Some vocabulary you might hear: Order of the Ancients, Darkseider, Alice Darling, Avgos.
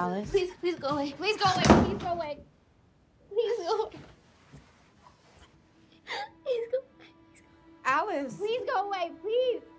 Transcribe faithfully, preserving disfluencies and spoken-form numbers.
Alice. Please, please go away. Please go away. Please go away. Please go away. Please go away. Please go away. Alice. Please go away, please.